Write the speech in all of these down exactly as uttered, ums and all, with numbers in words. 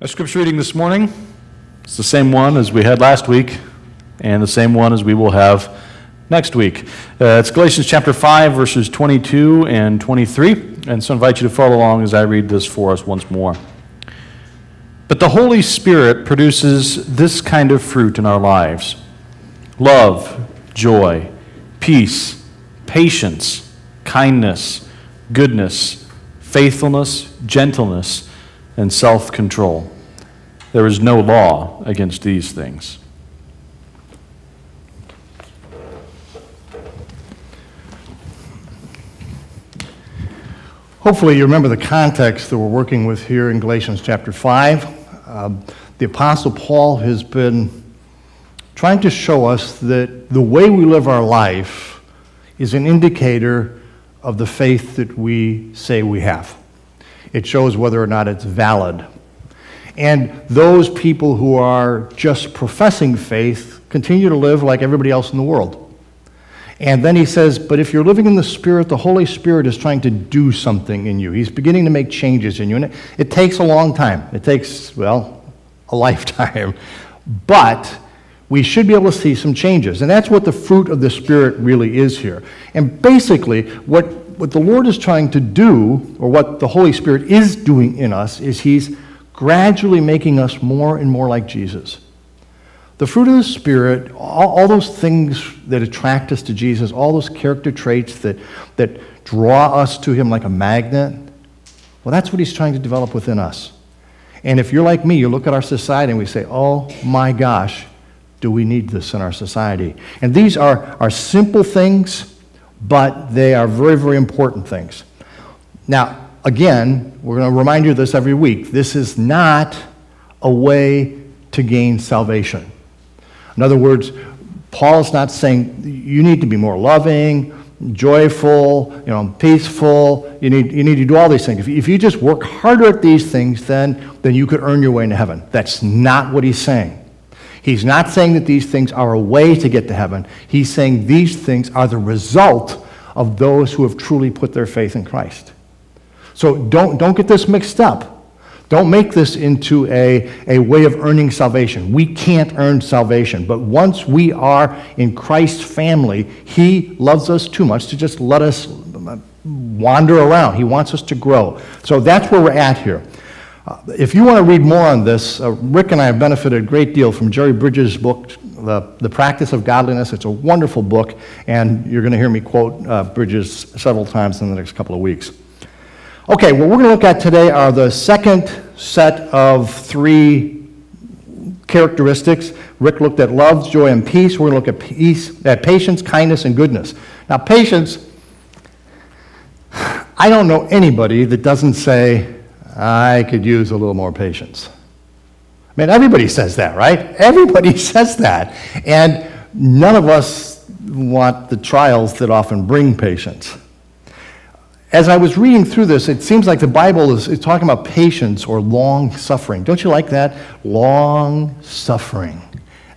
Our scripture reading this morning, it's the same one as we had last week and the same one as we will have next week. Uh, it's Galatians chapter five, verses twenty-two and twenty-three, and so I invite you to follow along as I read this for us once more. But the Holy Spirit produces this kind of fruit in our lives: love, joy, peace, patience, kindness, goodness, faithfulness, gentleness, and self-control. There is no law against these things. Hopefully you remember the context that we're working with here in Galatians chapter five. Uh, the Apostle Paul has been trying to show us that the way we live our life is an indicator of the faith that we say we have. It shows whether or not it's valid. And those people who are just professing faith continue to live like everybody else in the world. And then he says, but if you're living in the Spirit, the Holy Spirit is trying to do something in you. He's beginning to make changes in you. And it, it takes a long time. It takes, well, a lifetime. But we should be able to see some changes. And that's what the fruit of the Spirit really is here. And basically, what What the Lord is trying to do, or what the Holy Spirit is doing in us, is he's gradually making us more and more like Jesus. The fruit of the Spirit, all, all those things that attract us to Jesus, all those character traits that, that draw us to him like a magnet, well, that's what he's trying to develop within us. And if you're like me, you look at our society and we say, oh my gosh, do we need this in our society? And these are, are simple things, but they are very, very important things. Now, again, we're going to remind you of this every week. This is not a way to gain salvation. In other words, Paul's not saying you need to be more loving, joyful, you know, peaceful. You need, you need to do all these things. If, if you just work harder at these things, then, then you could earn your way into heaven. That's not what he's saying. He's not saying that these things are a way to get to heaven. He's saying these things are the result of those who have truly put their faith in Christ. So don't, don't get this mixed up. Don't make this into a, a way of earning salvation. We can't earn salvation. But once we are in Christ's family, he loves us too much to just let us wander around. He wants us to grow. So that's where we're at here. If you want to read more on this, uh, Rick and I have benefited a great deal from Jerry Bridges' book, The, The Practice of Godliness. It's a wonderful book, and you're going to hear me quote uh, Bridges several times in the next couple of weeks. Okay, what we're going to look at today are the second set of three characteristics. Rick looked at love, joy, and peace. We're going to look at, peace, at patience, kindness, and goodness. Now, patience, I don't know anybody that doesn't say, I could use a little more patience. I mean, everybody says that, right? Everybody says that. And none of us want the trials that often bring patience. As I was reading through this, it seems like the Bible is, is talking about patience or long suffering. Don't you like that? Long suffering.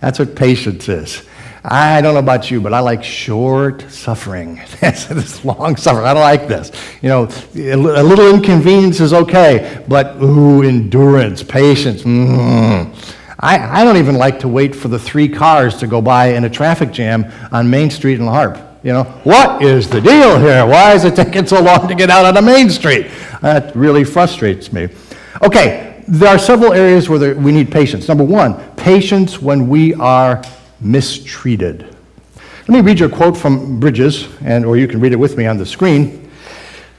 That's what patience is. I don't know about you, but I like short suffering. This long suffering, I don't like this. You know, a little inconvenience is okay, but ooh, endurance, patience. Mm. I, I don't even like to wait for the three cars to go by in a traffic jam on Main Street in La Harpe. You know, what is the deal here? Why is it taking so long to get out on the Main Street? That really frustrates me. Okay, there are several areas where there, we need patience. Number one, patience when we are mistreated. Let me read you a quote from Bridges, and or you can read it with me on the screen.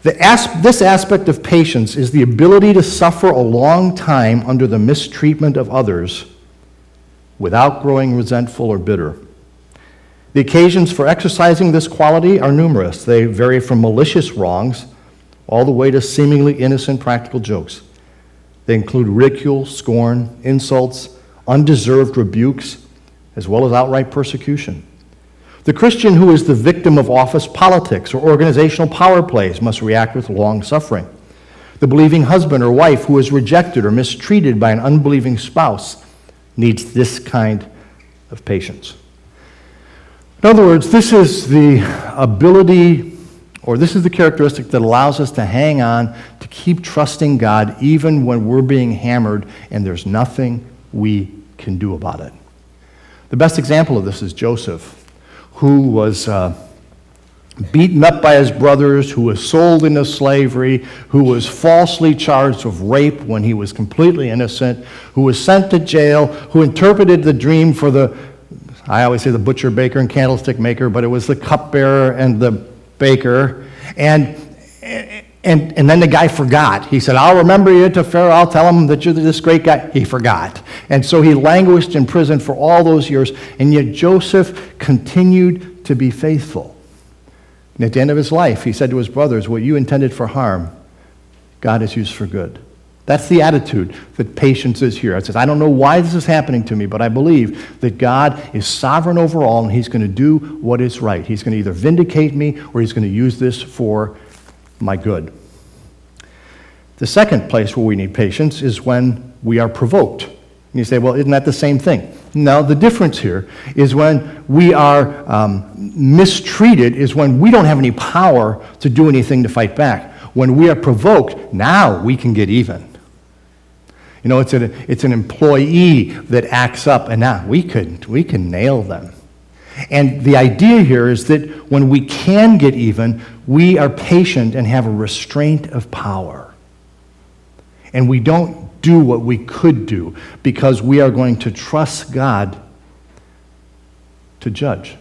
The as this aspect of patience is the ability to suffer a long time under the mistreatment of others without growing resentful or bitter. The occasions for exercising this quality are numerous. They vary from malicious wrongs all the way to seemingly innocent practical jokes. They include ridicule, scorn, insults, undeserved rebukes, as well as outright persecution. The Christian who is the victim of office politics or organizational power plays must react with long suffering. The believing husband or wife who is rejected or mistreated by an unbelieving spouse needs this kind of patience. In other words, this is the ability or this is the characteristic that allows us to hang on, to keep trusting God even when we're being hammered and there's nothing we can do about it. The best example of this is Joseph, who was uh, beaten up by his brothers, who was sold into slavery, who was falsely charged with rape when he was completely innocent, who was sent to jail, who interpreted the dream for the, I always say the butcher, baker, and candlestick maker, but it was the cupbearer and the baker, and, and, and then the guy forgot. He said, I'll remember you to Pharaoh, I'll tell him that you're this great guy. He forgot. And so he languished in prison for all those years, and yet Joseph continued to be faithful. And at the end of his life, he said to his brothers, what you intended for harm, God has used for good. That's the attitude that patience is here. It says, I don't know why this is happening to me, but I believe that God is sovereign over all, and he's going to do what is right. He's going to either vindicate me or he's going to use this for my good. The second place where we need patience is when we are provoked. And you say, well, isn't that the same thing? No, the difference here is when we are um, mistreated is when we don't have any power to do anything to fight back. When we are provoked, now we can get even. You know, it's, a, it's an employee that acts up, and now we can, we can nail them. And the idea here is that when we can get even, we are patient and have a restraint of power. And we don't do what we could do because we are going to trust God to judge.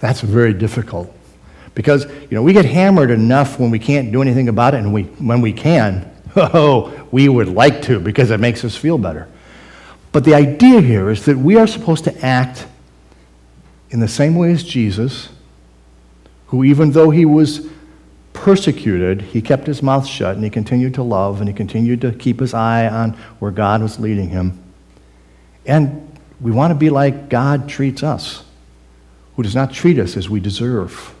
That's very difficult because, you know, we get hammered enough when we can't do anything about it, and we, when we can, oh, we would like to because it makes us feel better. But the idea here is that we are supposed to act in the same way as Jesus, who even though he was persecuted, he kept his mouth shut and he continued to love and he continued to keep his eye on where God was leading him. And we want to be like God treats us, who does not treat us as we deserve,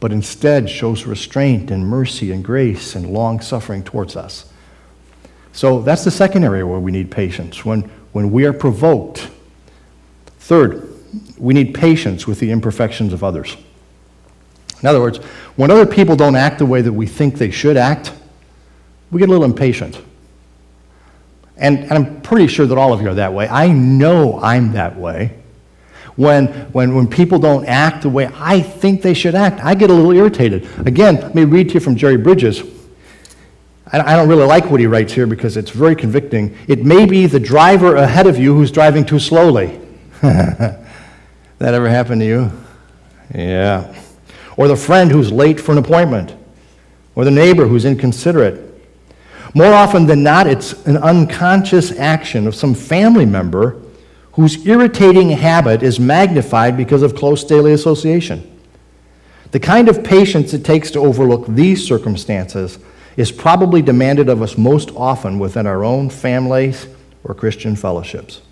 but instead shows restraint and mercy and grace and long-suffering towards us. So that's the second area where we need patience, when, when we are provoked. Third, we need patience with the imperfections of others. In other words, when other people don't act the way that we think they should act, we get a little impatient. And, and I'm pretty sure that all of you are that way. I know I'm that way. When, when, when people don't act the way I think they should act, I get a little irritated. Again, let me read to you from Jerry Bridges. I, I don't really like what he writes here because it's very convicting. It may be the driver ahead of you who's driving too slowly. That ever happened to you? Yeah. Or the friend who's late for an appointment. Or the neighbor who's inconsiderate. More often than not, it's an unconscious action of some family member whose irritating habit is magnified because of close daily association. The kind of patience it takes to overlook these circumstances is probably demanded of us most often within our own families or Christian fellowships.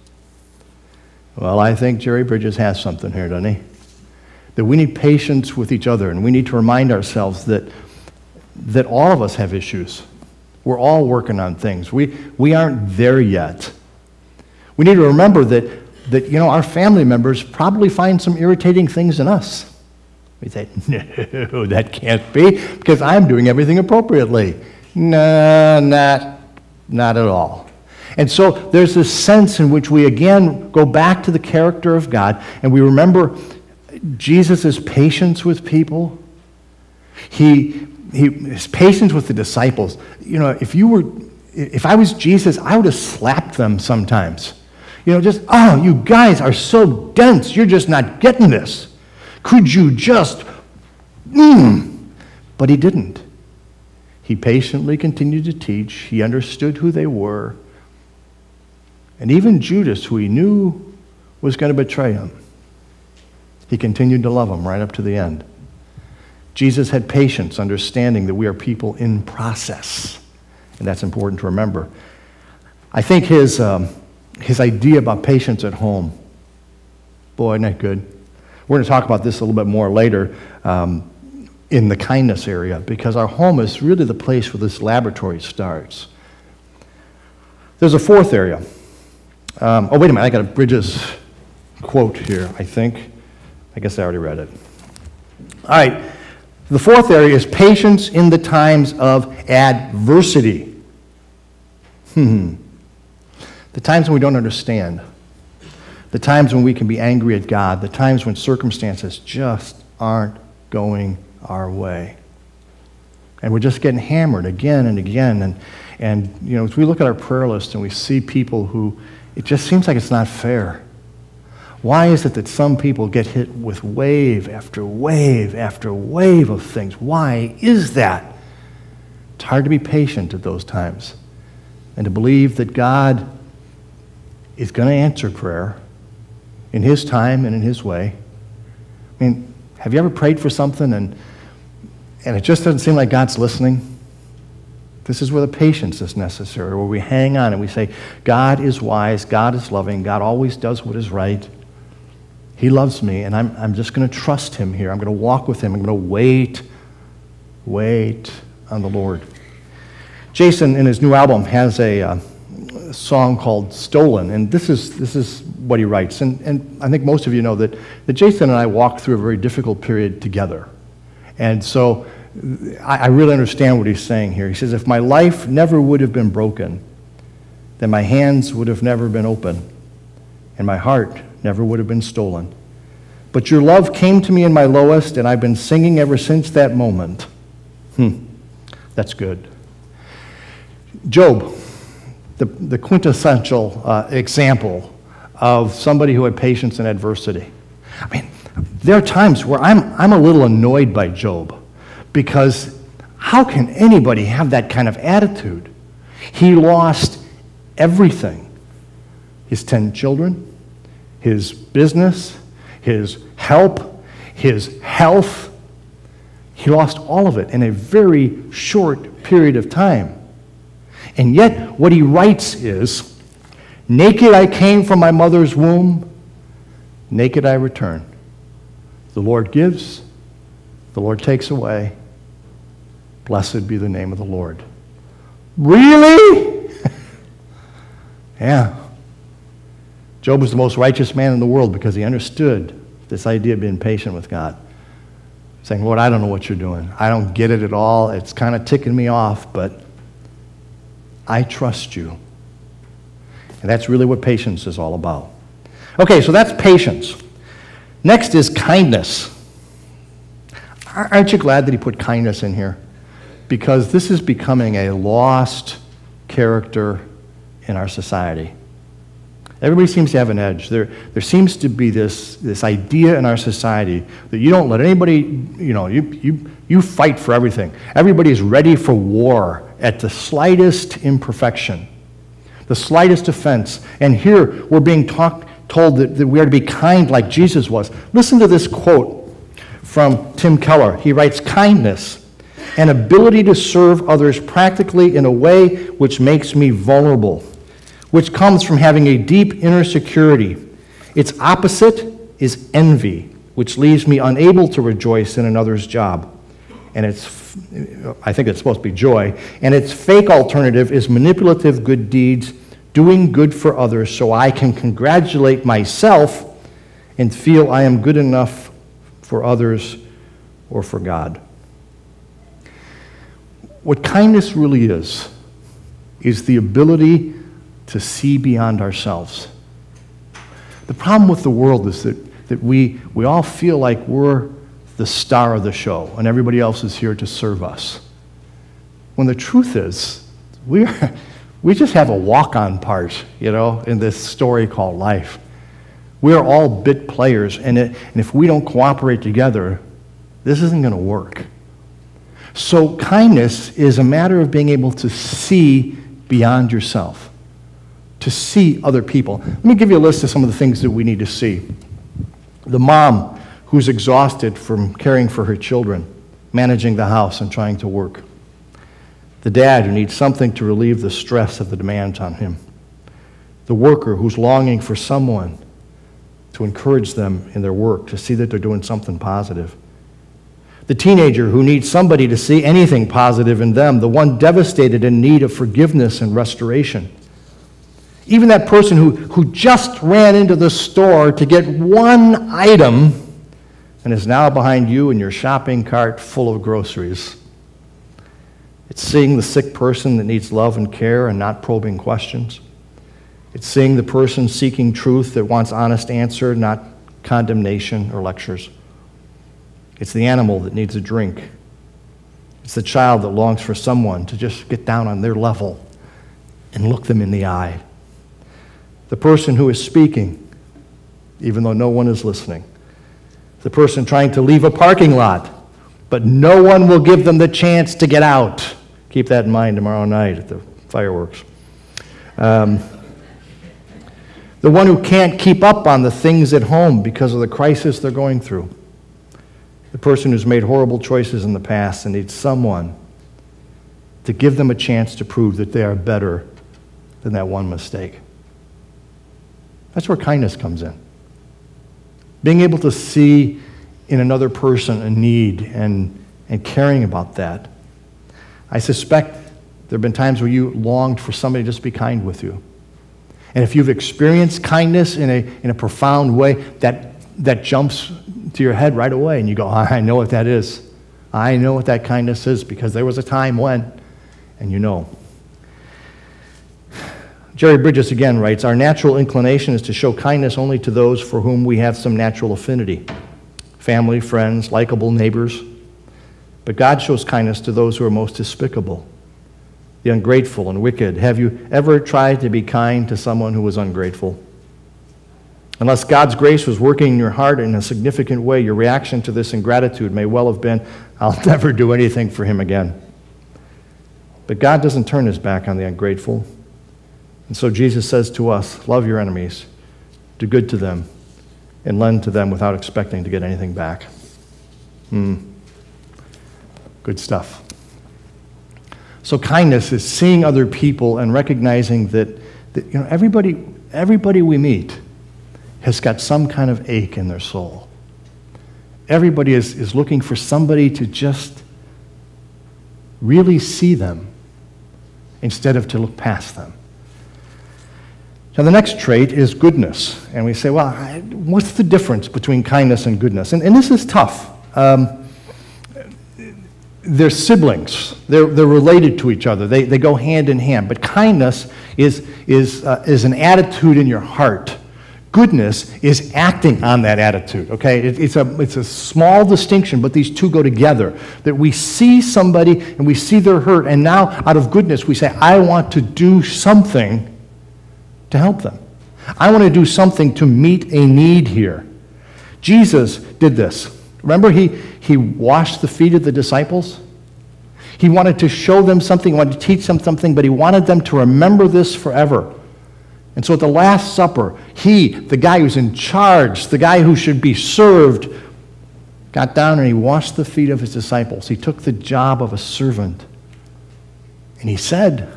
Well, I think Jerry Bridges has something here, doesn't he? That we need patience with each other, and we need to remind ourselves that, that all of us have issues. We're all working on things. We, we aren't there yet. We need to remember that, that, you know, our family members probably find some irritating things in us. We say, no, that can't be, because I'm doing everything appropriately. No, not, not at all. And so there's this sense in which we, again, go back to the character of God, and we remember Jesus' patience with people. He, he, his patience with the disciples. You know, if you were... If I was Jesus, I would have slapped them sometimes. You know, just, oh, you guys are so dense. You're just not getting this. Could you just, mmm. But he didn't. He patiently continued to teach. He understood who they were. And even Judas, who he knew was going to betray him, he continued to love him right up to the end. Jesus had patience, understanding that we are people in process. And that's important to remember. I think his, um, his idea about patience at home, boy, isn't that good? We're going to talk about this a little bit more later um, in the kindness area, because our home is really the place where this laboratory starts. There's a fourth area. Um, oh, wait a minute. I got a Bridges quote here, I think. I guess I already read it. All right. The fourth area is patience in the times of adversity. Hmm. The times when we don't understand. The times when we can be angry at God. The times when circumstances just aren't going our way. And we're just getting hammered again and again. And, and you know, as we look at our prayer list and we see people who, it just seems like it's not fair. Why is it that some people get hit with wave after wave after wave of things? Why is that? It's hard to be patient at those times and to believe that God is going to answer prayer in His time and in His way. I mean, have you ever prayed for something and And it just doesn't seem like God's listening? This is where the patience is necessary, where we hang on and we say, God is wise, God is loving, God always does what is right. He loves me, and I'm, I'm just going to trust Him here. I'm going to walk with Him. I'm going to wait, wait on the Lord. Jason, in his new album, has a, uh, a song called Stolen, and this is, this is what he writes. And, and I think most of you know that, that Jason and I walked through a very difficult period together. And so I really understand what he's saying here. He says, if my life never would have been broken, then my hands would have never been open, and my heart never would have been stolen. But your love came to me in my lowest, and I've been singing ever since that moment. Hmm, that's good. Job, the, the quintessential uh, example of somebody who had patience in adversity. I mean, there are times where I'm, I'm a little annoyed by Job, because how can anybody have that kind of attitude? He lost everything. His ten children, his business, his help, his health. He lost all of it in a very short period of time. And yet what he writes is, naked I came from my mother's womb, naked I return. The Lord gives, the Lord takes away. Blessed be the name of the Lord. Really? Yeah. Job was the most righteous man in the world because he understood this idea of being patient with God. Saying, Lord, I don't know what you're doing. I don't get it at all. It's kind of ticking me off, but I trust you. And that's really what patience is all about. Okay, so that's patience. Next is kindness. Aren't you glad that he put kindness in here? Because this is becoming a lost character in our society. Everybody seems to have an edge. There, there seems to be this, this idea in our society that you don't let anybody, you know, you, you, you fight for everything. Everybody's ready for war at the slightest imperfection, the slightest offense. And here we're being talked told that, that we are to be kind like Jesus was. Listen to this quote from Tim Keller. He writes, kindness, an ability to serve others practically in a way which makes me vulnerable, which comes from having a deep inner security. Its opposite is envy, which leaves me unable to rejoice in another's job. And it's, I think it's supposed to be joy. And its fake alternative is manipulative good deeds, doing good for others so I can congratulate myself and feel I am good enough for others or for God. What kindness really is, is the ability to see beyond ourselves. The problem with the world is that, that we, we all feel like we're the star of the show and everybody else is here to serve us. When the truth is, we're... We just have a walk-on part, you know, in this story called life. We're all bit players, and, it, and if we don't cooperate together, this isn't going to work. So kindness is a matter of being able to see beyond yourself, to see other people. Let me give you a list of some of the things that we need to see. The mom who's exhausted from caring for her children, managing the house and trying to work. The dad who needs something to relieve the stress of the demands on him. The worker who's longing for someone to encourage them in their work, to see that they're doing something positive. The teenager who needs somebody to see anything positive in them, the one devastated in need of forgiveness and restoration. Even that person who, who just ran into the store to get one item and is now behind you in your shopping cart full of groceries. It's seeing the sick person that needs love and care and not probing questions. It's seeing the person seeking truth that wants honest answer, not condemnation or lectures. It's the animal that needs a drink. It's the child that longs for someone to just get down on their level and look them in the eye. The person who is speaking, even though no one is listening. The person trying to leave a parking lot, but no one will give them the chance to get out. Keep that in mind tomorrow night at the fireworks. Um, the one who can't keep up on the things at home because of the crisis they're going through. The person who's made horrible choices in the past and needs someone to give them a chance to prove that they are better than that one mistake. That's where kindness comes in. Being able to see in another person a need and, and caring about that. I suspect there have been times where you longed for somebody to just be kind with you. And if you've experienced kindness in a, in a profound way, that, that jumps to your head right away and you go, I know what that is. I know what that kindness is because there was a time when, and you know. Jerry Bridges again writes, our natural inclination is to show kindness only to those for whom we have some natural affinity. Family, friends, likable neighbors. But God shows kindness to those who are most despicable, the ungrateful and wicked. Have you ever tried to be kind to someone who was ungrateful? Unless God's grace was working in your heart in a significant way, your reaction to this ingratitude may well have been, I'll never do anything for him again. But God doesn't turn his back on the ungrateful. And so Jesus says to us, love your enemies, do good to them, and lend to them without expecting to get anything back. Hmm. Good stuff. So kindness is seeing other people and recognizing that, that you know, everybody, everybody we meet has got some kind of ache in their soul. Everybody is, is looking for somebody to just really see them instead of to look past them. Now, the next trait is goodness. And we say, well, I, what's the difference between kindness and goodness? And, and this is tough. Um, they're siblings. They're, they're related to each other. They, they go hand in hand. But kindness is, is, uh, is an attitude in your heart. Goodness is acting on that attitude, okay? It, it's, a, it's a small distinction, but these two go together. That we see somebody and we see their hurt, and now out of goodness we say, I want to do something to help them. I want to do something to meet a need here. Jesus did this. Remember, he, he washed the feet of the disciples? He wanted to show them something, he wanted to teach them something, but he wanted them to remember this forever. And so at the Last Supper, he, the guy who's in charge, the guy who should be served, got down and he washed the feet of his disciples. He took the job of a servant. And he said,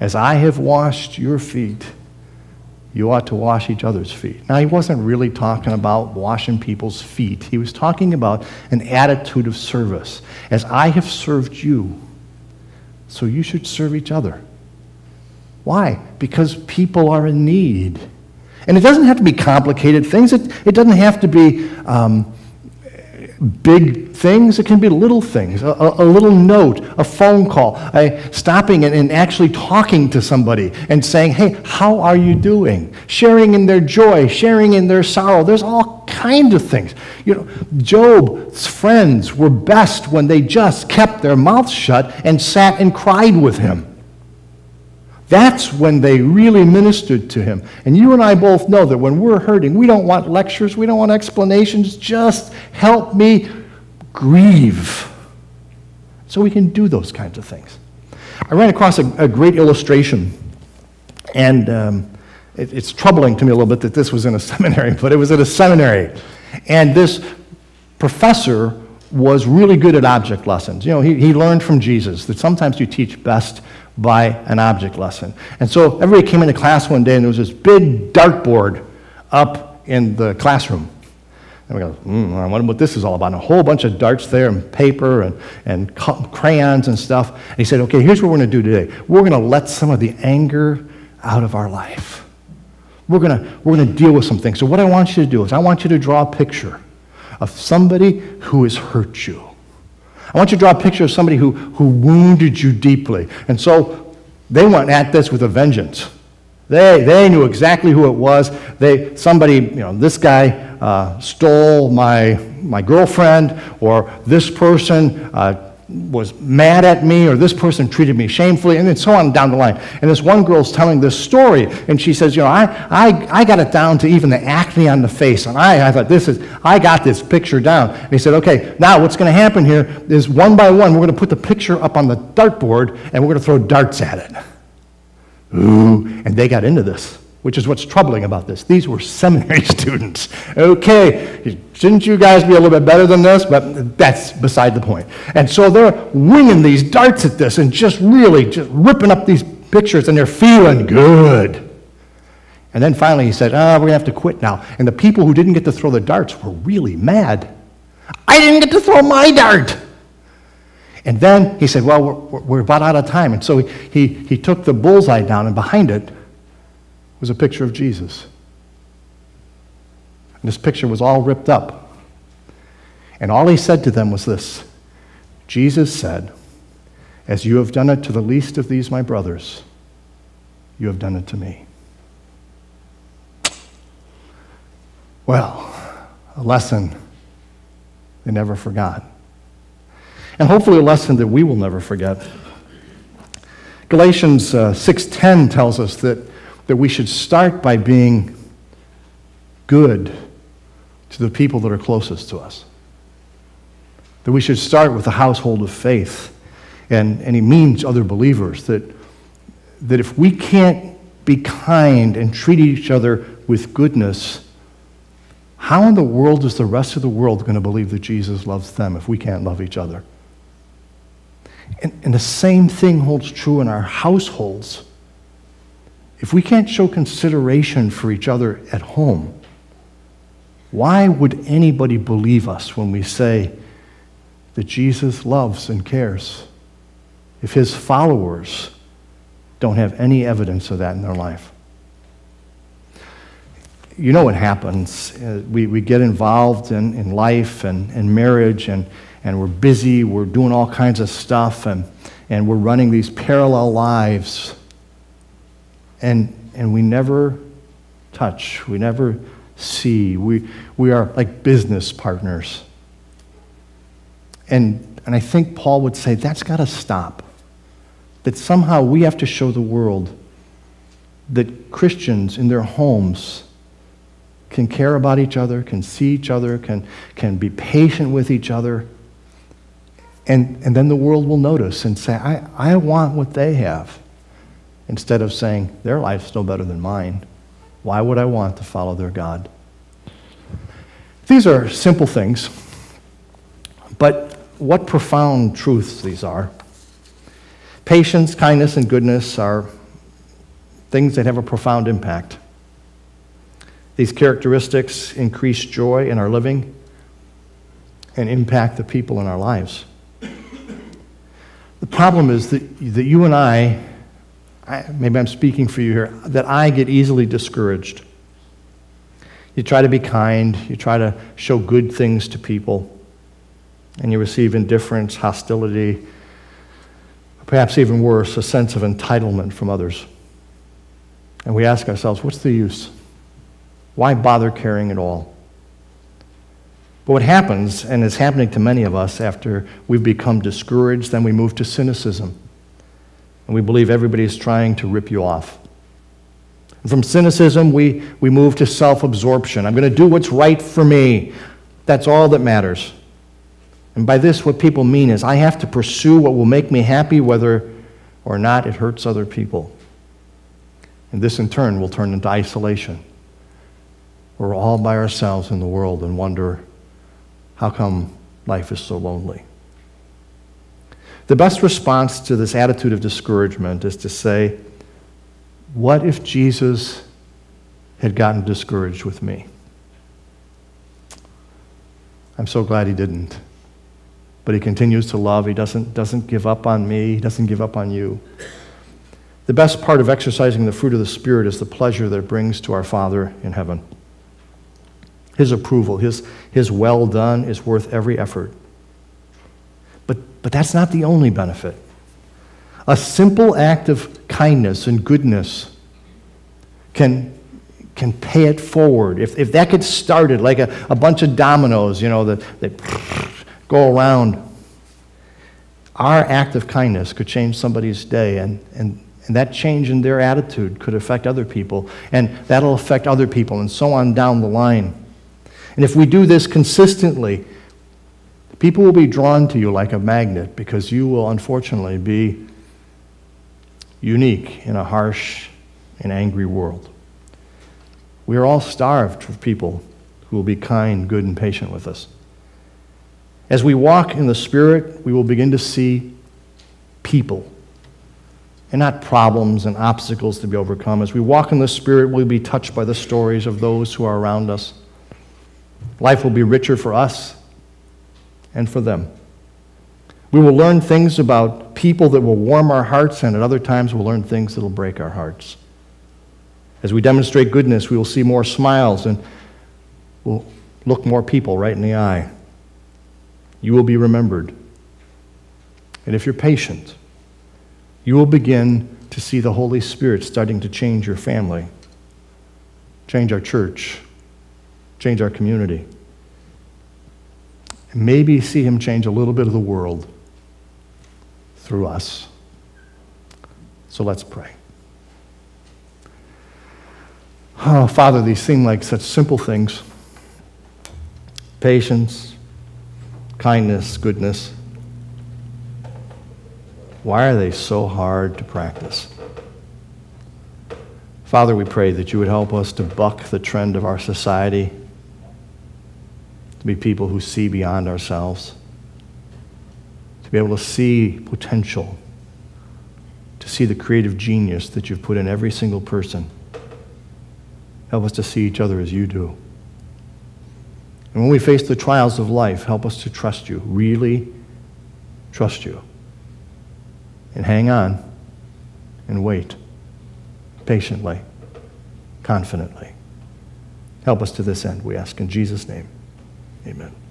as I have washed your feet, you ought to wash each other's feet. Now, he wasn't really talking about washing people's feet. He was talking about an attitude of service. As I have served you, so you should serve each other. Why? Because people are in need. And it doesn't have to be complicated things. It, it doesn't have to be um, big things, it can be little things, a, a, a little note, a phone call, a stopping and, and actually talking to somebody and saying, hey, how are you doing? Sharing in their joy, sharing in their sorrow. There's all kinds of things. You know, Job's friends were best when they just kept their mouths shut and sat and cried with him. That's when they really ministered to him. And you and I both know that when we're hurting, we don't want lectures, we don't want explanations, just help me grieve. So we can do those kinds of things. I ran across a, a great illustration, and um, it, it's troubling to me a little bit that this was in a seminary, but it was at a seminary. And this professor was really good at object lessons. You know, he, he learned from Jesus that sometimes you teach best by an object lesson. And so everybody came into class one day and there was this big dartboard up in the classroom. And we go, mm, I wonder what this is all about. And a whole bunch of darts there and paper and, and crayons and stuff. And he said, okay, here's what we're going to do today. We're going to let some of the anger out of our life. We're going to, we're going to deal with some things. So what I want you to do is I want you to draw a picture of somebody who has hurt you. I want you to draw a picture of somebody who, who wounded you deeply. And so they went at this with a vengeance. They, they knew exactly who it was. They, somebody, you know, this guy uh, stole my, my girlfriend, or this person uh, was mad at me, or this person treated me shamefully, and then so on down the line. And this one girl's telling this story, and she says, you know, I, I, I got it down to even the acne on the face, and I, I thought, this is, I got this picture down. And he said, okay, now what's going to happen here is one by one, we're going to put the picture up on the dartboard, and we're going to throw darts at it. Ooh, and they got into this, which is what's troubling about this. These were seminary students. Okay, shouldn't you guys be a little bit better than this? But that's beside the point. And so they're winging these darts at this and just really just ripping up these pictures, and they're feeling good. And then finally he said, oh, we're going to have to quit now. And the people who didn't get to throw the darts were really mad. I didn't get to throw my dart. And then he said, well, we're, we're about out of time. And so he, he, he took the bullseye down, and behind it was a picture of Jesus. And this picture was all ripped up. And all he said to them was this. Jesus said, as you have done it to the least of these my brothers, you have done it to me. Well, a lesson they never forgot. And hopefully a lesson that we will never forget. Galatians uh, six ten tells us that, that we should start by being good to the people that are closest to us. That we should start with the household of faith. And, and he means other believers, that, that if we can't be kind and treat each other with goodness, how in the world is the rest of the world going to believe that Jesus loves them if we can't love each other? And, and the same thing holds true in our households. If we can't show consideration for each other at home, why would anybody believe us when we say that Jesus loves and cares if his followers don't have any evidence of that in their life? You know what happens. Uh, we, we get involved in, in life and, and marriage, and, and we're busy, we're doing all kinds of stuff, and, and we're running these parallel lives. And, and we never touch, we never see. We, we are like business partners. And, and I think Paul would say that's got to stop. That somehow we have to show the world that Christians in their homes can care about each other, can see each other, can, can be patient with each other. And, and then the world will notice and say, I, I want what they have. Instead of saying, their life's no better than mine. Why would I want to follow their God? These are simple things, but what profound truths these are. Patience, kindness, and goodness are things that have a profound impact. These characteristics increase joy in our living and impact the people in our lives. The problem is that, that you and I, I, maybe I'm speaking for you here, that I get easily discouraged. You try to be kind, you try to show good things to people, and you receive indifference, hostility, perhaps even worse, a sense of entitlement from others. And we ask ourselves, what's the use? Why bother caring at all? But what happens, and is happening to many of us after we've become discouraged, then we move to cynicism. And we believe everybody is trying to rip you off. And from cynicism, we, we move to self-absorption. I'm going to do what's right for me. That's all that matters. And by this, what people mean is I have to pursue what will make me happy, whether or not it hurts other people. And this, in turn, will turn into isolation. We're all by ourselves in the world and wonder, how come life is so lonely? The best response to this attitude of discouragement is to say, what if Jesus had gotten discouraged with me? I'm so glad he didn't. But he continues to love. He doesn't, doesn't give up on me. He doesn't give up on you. The best part of exercising the fruit of the Spirit is the pleasure that it brings to our Father in heaven. His approval, his, his well done is worth every effort. But, but that's not the only benefit. A simple act of kindness and goodness can, can pay it forward. If, if that gets started like a, a bunch of dominoes, you know, that, that go around, our act of kindness could change somebody's day, and, and, and that change in their attitude could affect other people, and that'll affect other people, and so on down the line. And if we do this consistently, people will be drawn to you like a magnet, because you will unfortunately be unique in a harsh and angry world. We are all starved for people who will be kind, good, and patient with us. As we walk in the Spirit, we will begin to see people and not problems and obstacles to be overcome. As we walk in the Spirit, we'll be touched by the stories of those who are around us. Life will be richer for us and for them. We will learn things about people that will warm our hearts, and at other times we'll learn things that will break our hearts. As we demonstrate goodness, we will see more smiles, and we'll look more people right in the eye. You will be remembered. And if you're patient, you will begin to see the Holy Spirit starting to change your family, change our church, change our community, and maybe see Him change a little bit of the world through us. So let's pray. Oh, Father, these seem like such simple things. Patience, kindness, goodness. Why are they so hard to practice? Father, we pray that you would help us to buck the trend of our society, to be people who see beyond ourselves, to be able to see potential, to see the creative genius that you've put in every single person. Help us to see each other as you do. And when we face the trials of life, help us to trust you, really trust you. And hang on and wait patiently, confidently. Help us to this end, we ask in Jesus' name. Amen.